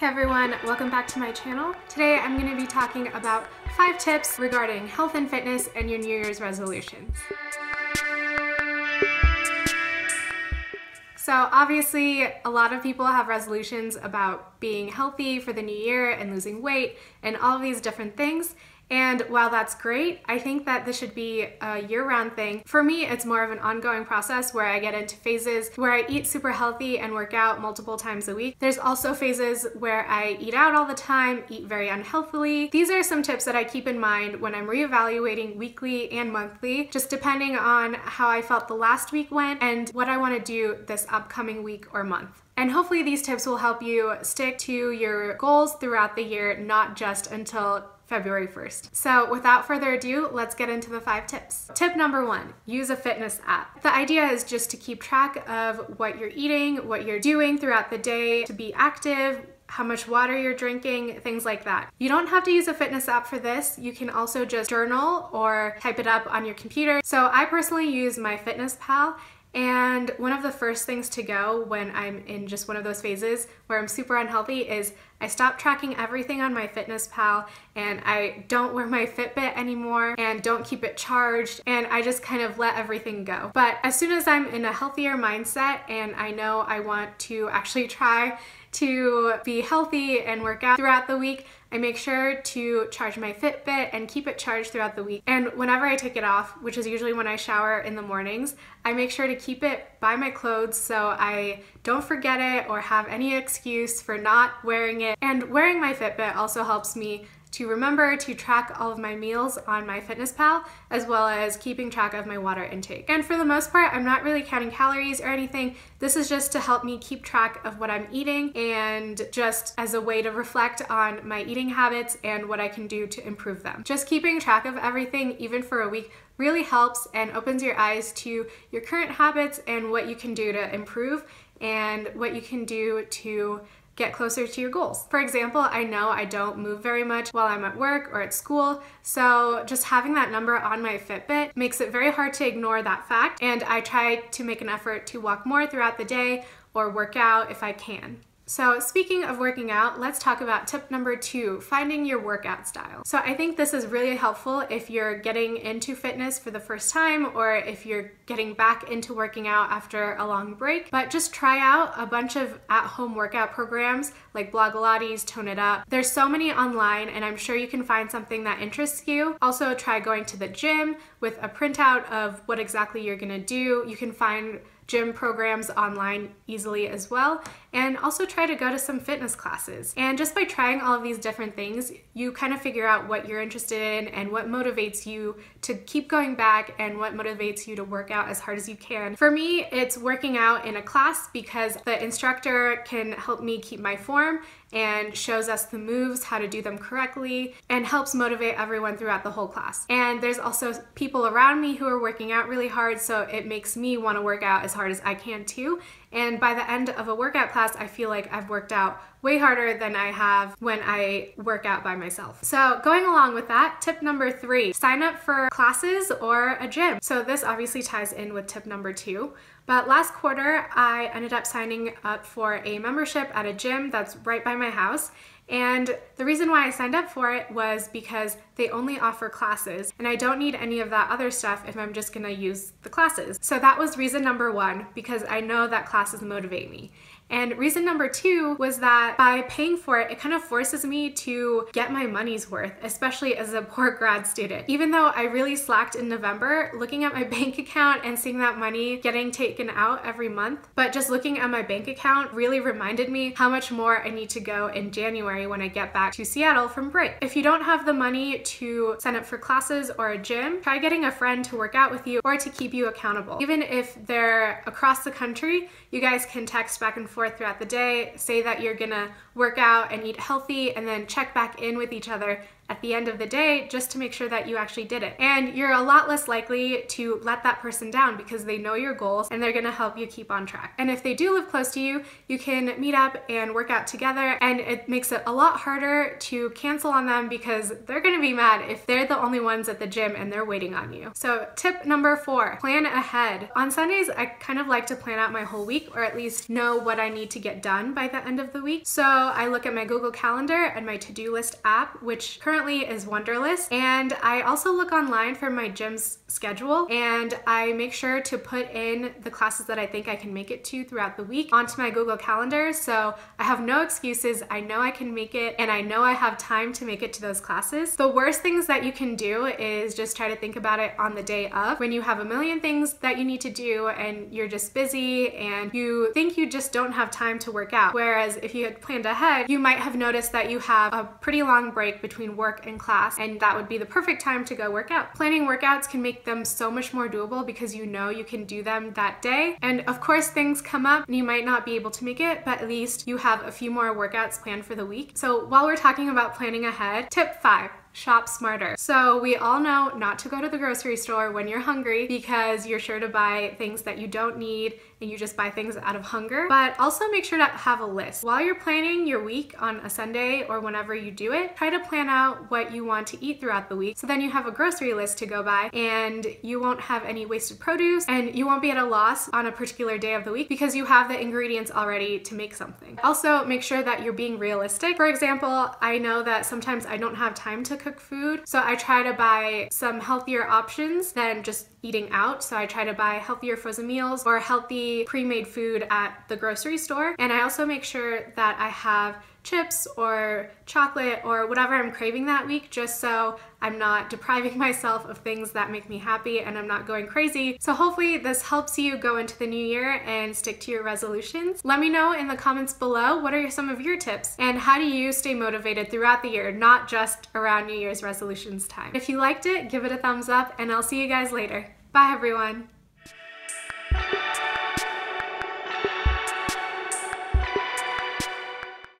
Hey everyone, welcome back to my channel. Today I'm going to be talking about 5 tips regarding health and fitness and your New Year's resolutions. So obviously a lot of people have resolutions about being healthy for the new year and losing weight and all of these different things. And while that's great, I think that this should be a year-round thing. For me, it's more of an ongoing process where I get into phases where I eat super healthy and work out multiple times a week. There's also phases where I eat out all the time, eat very unhealthily. These are some tips that I keep in mind when I'm reevaluating weekly and monthly, just depending on how I felt the last week went and what I want to do this upcoming week or month. And hopefully these tips will help you stick to your goals throughout the year, not just until February 1st. So without further ado, let's get into the 5 tips. Tip number 1, use a fitness app. The idea is just to keep track of what you're eating, what you're doing throughout the day to be active, how much water you're drinking, things like that. You don't have to use a fitness app for this. You can also just journal or type it up on your computer. So I personally use MyFitnessPal. And one of the first things to go when I'm in just one of those phases where I'm super unhealthy is I stop tracking everything on MyFitnessPal and I don't wear my Fitbit anymore and don't keep it charged and I just kind of let everything go. But as soon as I'm in a healthier mindset and I know I want to actually try to be healthy and work out throughout the week, I make sure to charge my Fitbit and keep it charged throughout the week. And whenever I take it off, which is usually when I shower in the mornings, I make sure to keep it by my clothes so I don't forget it or have any excuse for not wearing it. And wearing my Fitbit also helps me to remember to track all of my meals on MyFitnessPal, as well as keeping track of my water intake. And for the most part, I'm not really counting calories or anything. This is just to help me keep track of what I'm eating and just as a way to reflect on my eating habits and what I can do to improve them. Just keeping track of everything, even for a week, really helps and opens your eyes to your current habits and what you can do to improve and what you can do to get closer to your goals. For example, I know I don't move very much while I'm at work or at school, so just having that number on my Fitbit makes it very hard to ignore that fact, and I try to make an effort to walk more throughout the day or work out if I can. So speaking of working out, let's talk about tip number 2, finding your workout style. So I think this is really helpful if you're getting into fitness for the first time or if you're getting back into working out after a long break, but just try out a bunch of at-home workout programs like Blogilates, Tone It Up. There's so many online and I'm sure you can find something that interests you. Also try going to the gym with a printout of what exactly you're gonna do. You can find gym programs online easily as well, and also try to go to some fitness classes. And just by trying all of these different things, you kind of figure out what you're interested in and what motivates you to keep going back and what motivates you to work out as hard as you can. For me, it's working out in a class because the instructor can help me keep my form and shows us the moves, how to do them correctly, and helps motivate everyone throughout the whole class. And there's also people around me who are working out really hard, so it makes me want to work out as hard as I can too. And by the end of a workout class, I feel like I've worked out way harder than I have when I work out by myself. So going along with that, tip number 3, sign up for classes or a gym. So this obviously ties in with tip number 2, but last quarter I ended up signing up for a membership at a gym that's right by my house. And the reason why I signed up for it was because they only offer classes and I don't need any of that other stuff if I'm just gonna use the classes. So that was reason number 1, because I know that classes motivate me. And reason number 2 was that by paying for it, it kind of forces me to get my money's worth, especially as a poor grad student. Even though I really slacked in November, looking at my bank account and seeing that money getting taken out every month, but just looking at my bank account really reminded me how much more I need to go in January when I get back to Seattle from break. If you don't have the money to sign up for classes or a gym, try getting a friend to work out with you or to keep you accountable. Even if they're across the country, you guys can text back and forth throughout the day, say that you're gonna work out and eat healthy, and then check back in with each other at the end of the day just to make sure that you actually did it. And you're a lot less likely to let that person down because they know your goals and they're gonna help you keep on track. And if they do live close to you, you can meet up and work out together, and it makes it a lot harder to cancel on them because they're gonna be mad if they're the only ones at the gym and they're waiting on you. So tip number 4, plan ahead. On Sundays, I kind of like to plan out my whole week or at least know what I need to get done by the end of the week. So I look at my Google Calendar and my to-do list app, which currently is Wunderlist. And I also look online for my gym's schedule, and I make sure to put in the classes that I think I can make it to throughout the week onto my Google Calendar. So I have no excuses. I know I can make it, and I know I have time to make it to those classes. The worst things that you can do is just try to think about it on the day of, when you have a million things that you need to do and you're just busy and you think you just don't have time to work out. Whereas if you had planned ahead, you might have noticed that you have a pretty long break between work and class, and that would be the perfect time to go work out. Planning workouts can make them so much more doable because you know you can do them that day. And of course, things come up and you might not be able to make it, but at least you have a few more workouts planned for the week. So while we're talking about planning ahead, tip 5. Shop smarter. So we all know not to go to the grocery store when you're hungry because you're sure to buy things that you don't need and you just buy things out of hunger, but also make sure to have a list. While you're planning your week on a Sunday or whenever you do it, try to plan out what you want to eat throughout the week so then you have a grocery list to go by and you won't have any wasted produce and you won't be at a loss on a particular day of the week because you have the ingredients already to make something. Also, make sure that you're being realistic. For example, I know that sometimes I don't have time to cook food, so I try to buy some healthier options than just eating out. So I try to buy healthier frozen meals or healthy pre-made food at the grocery store. And I also make sure that I have chips or chocolate or whatever I'm craving that week, just so I'm not depriving myself of things that make me happy and I'm not going crazy. So hopefully this helps you go into the new year and stick to your resolutions. Let me know in the comments below, what are some of your tips and how do you stay motivated throughout the year, not just around New Year's resolutions time. If you liked it, give it a thumbs up and I'll see you guys later. Bye everyone.